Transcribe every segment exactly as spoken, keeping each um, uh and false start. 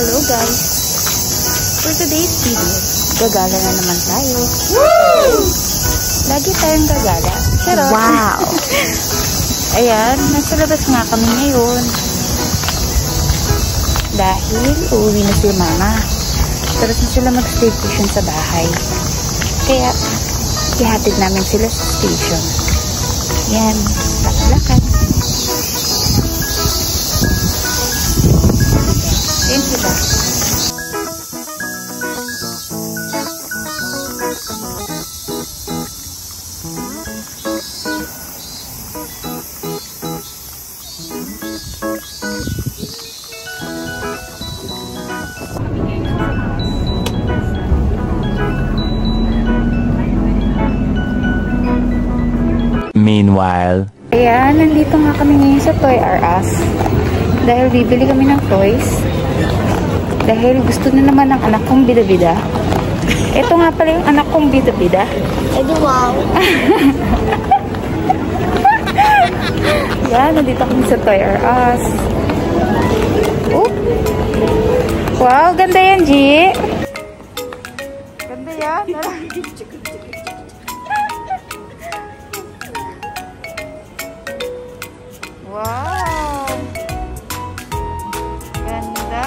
Hello guys! For today's video, gagala na naman tayo. Woo! Lagi tayong gagala. Charot! Wow! Ayan, nasa labas nga kami ngayon. Dahil uuwi na si Mama. Tapos na sila mag-staycation sa bahay. Kaya, ihatid namin sila sa station. Ayan, lakad-lakad. Ayan sila. Meanwhile, ayan, nandito nga kami ngayon sa Toys R Us. Dahil bibili kami ng toys. Dahil gusto na naman ng anak kong bida-bida. Ito nga pala yung anak kong bida-bida. Edi wow. Ayan, nandito kami sa Toys R Us. Oop. Wow, ganda yan, G. Ganda yan. Wow! Ganda!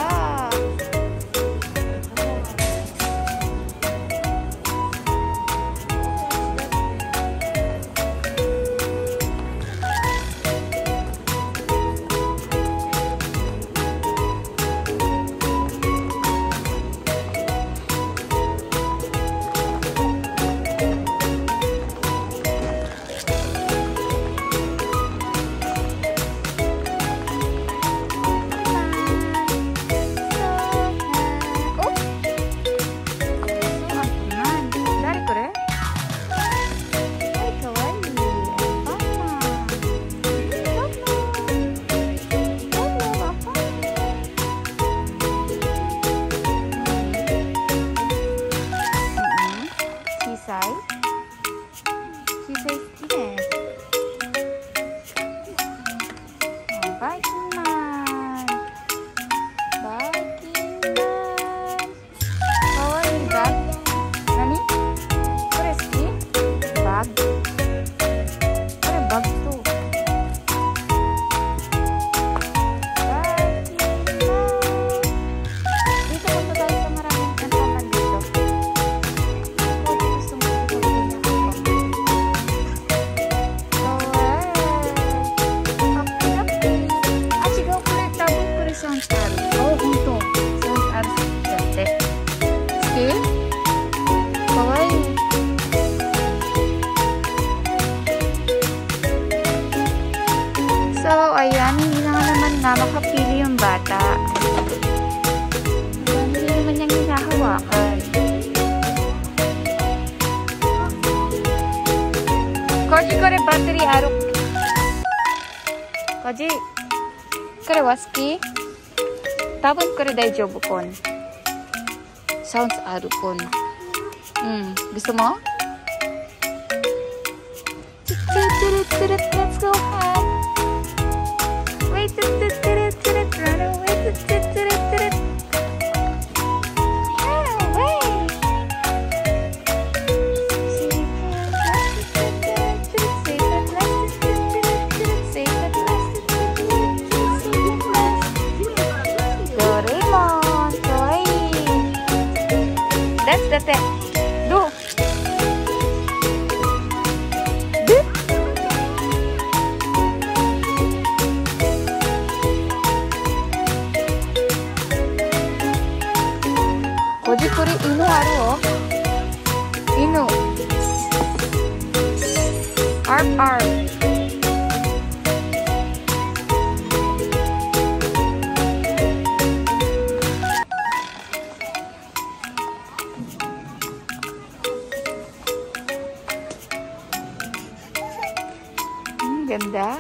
Makapili yung bata. Hindi naman niyang hinahawakan. Koji kore battery aruk. Koji kore waski. Tabon kore daijobu kon. Sounds arukon. Hmm, gusto mo? Let's go home. Wait, run away, that's the thing. Do. Ganda.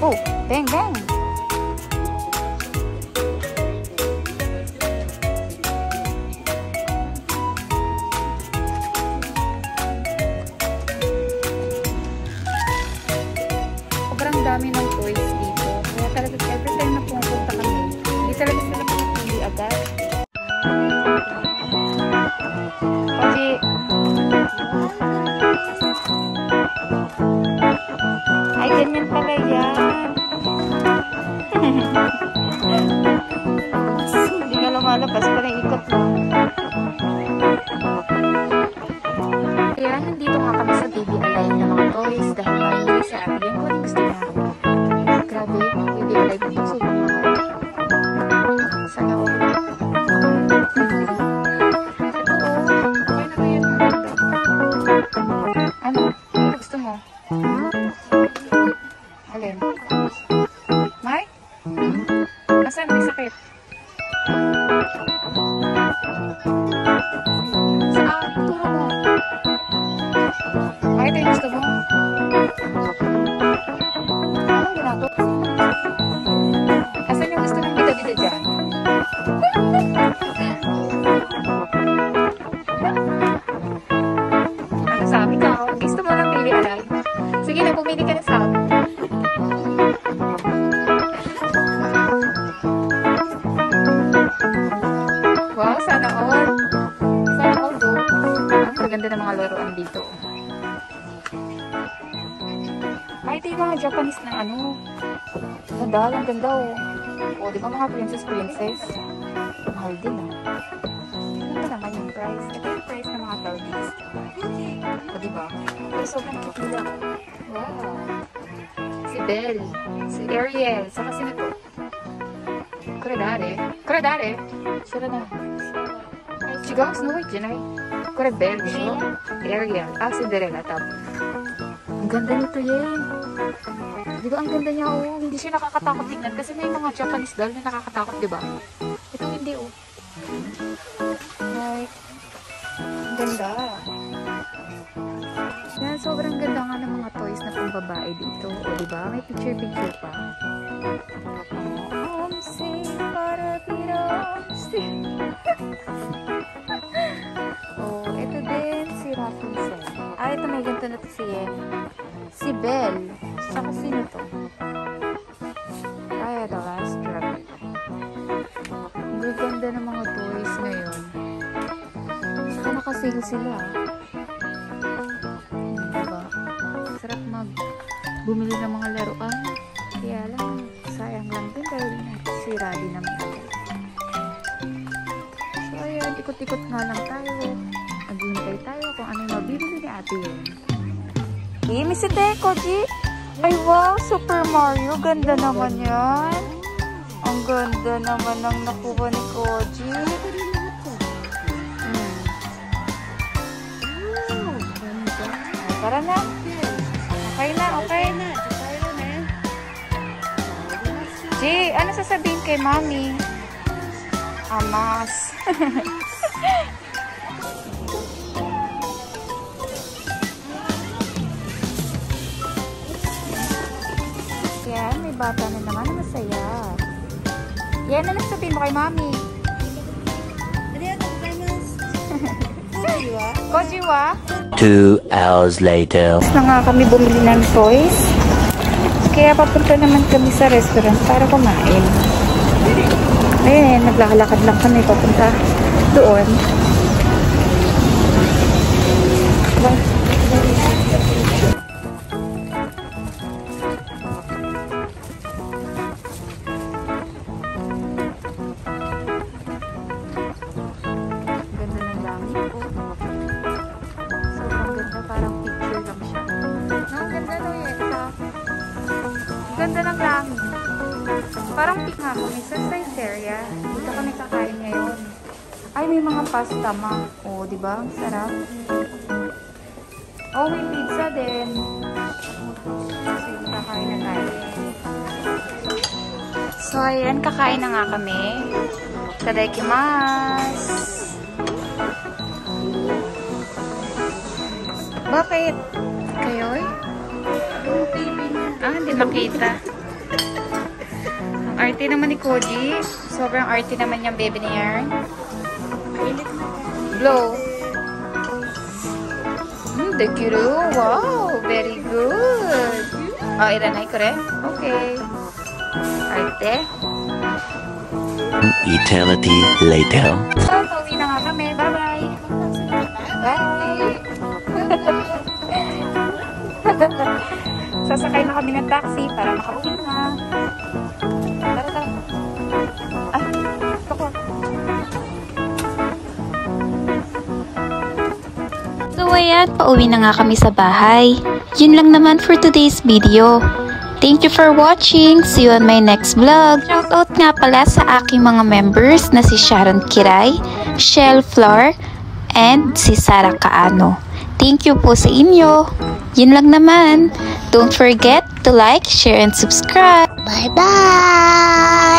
Oh, bang bang. Sobrang dami ng toys dito. aja. Hindi nga lumalabas pa rin ikot. Kaya nandito nga kami sa B B L I ng mga toys dahil may sa Ariel ko rin gusto na. Grabe, B B L I ko ito super Mario. Sana ko. Ano? Gusto mo? Alin? May? Asan? May sakit? Saan? Turo mo. Bakit ay gusto mo? Anong ginagawa? Asan yung gusto mong bida-bida dyan? Ano sabi ka? Gusto mo lang pili, Aray? Sige na, pumili ka na sa akin. Wow, sana all. Sana all do. Ang maganda ng mga laruan dito. Ay, ito yung mga Japanese na ano. Nadal, ang ganda oh. O, di ba mga princess-princess? Mahal din ah. Ito naman yung price. Ito yung price ng mga thirties. O, di ba? Ito sobrang kikila. Wow. Si Belle, si Ariel, saka sino to? Kuredare. Kuredare. Sino na? Chigaw, Snow White yun ay. Kure Belle, no? Ariel. Ah, Cinderella, tapos. Ang ganda nito yun. Di ba ang ganda niya oh, hindi siya nakakatakot tignan kasi may mga Japanese doll na nakakatakot, di ba? Ito hindi oh. Like, ang ganda. Yan, sobrang ganda nga ng mga toys na pambabae dito. O di ba? May picture-picture pa. Om si para tiro, si. Oh, ito din si Rapunzel. Ah, ito may ganito na ito si Yen. Si Belle. Saka sino to? Ay, the last rabbit. Ang ganda ng mga toys ngayon. Saka nakasale sila. Diba? Sarap mag bumili ng mga laruan. Kaya lang, sayang lang din dahil sira din naman. So, ayan, ikot-ikot na lang tayo. Maghintay tayo kung ano yung mabibili ni Ate Yen. Hey, Miss Deco, G! Ay wow, Super Mario. Ganda naman yan. Ang ganda naman ng nakuha ni Koji. Hmm. Ay, tara na. Okay na, okay. G, ano sasabihin kay Mami? Amas. Bata na naman na masaya. Yan na lang sabihin mo kay Mami. Kojiwa? Two hours later. Na nga kami bumili ng toys. Kaya papunta naman kami sa restaurant para kumain. Ayan, naglakalakad lang kami papunta doon. Ganda ng langit. Parang pick nga kami sa size area. Dito kami kakain ngayon. Ay, may mga pasta ma. O, oh, diba? Ang sarap. Oh, may pizza din. So, kakain na tayo. So, ayan. Kakain na nga kami. Tadaikimasu! Bakit? Kayo'y? Ah, hindi makita. Ang arte naman ni Koji. Sobrang arte naman yung baby na yan. Blow. Hmm, the guru. Wow, very good. Oh, iranay ko rin. Okay. Arte. Eternity later. So, pauwi na nga kami. Bye-bye. Bye. Bye. Sasakay na kami ng taxi para makauwi na. Tara, tara. Ay, ito ko. So ayan, pauwi na nga kami sa bahay. Yun lang naman for today's video. Thank you for watching. See you on my next vlog. Shoutout nga pala sa aking mga members na si Sharon Kiray, Shell Floor, and si Sarah Kaano. Thank you po sa inyo. Yun lang naman. Don't forget to like, share, and subscribe. Bye-bye!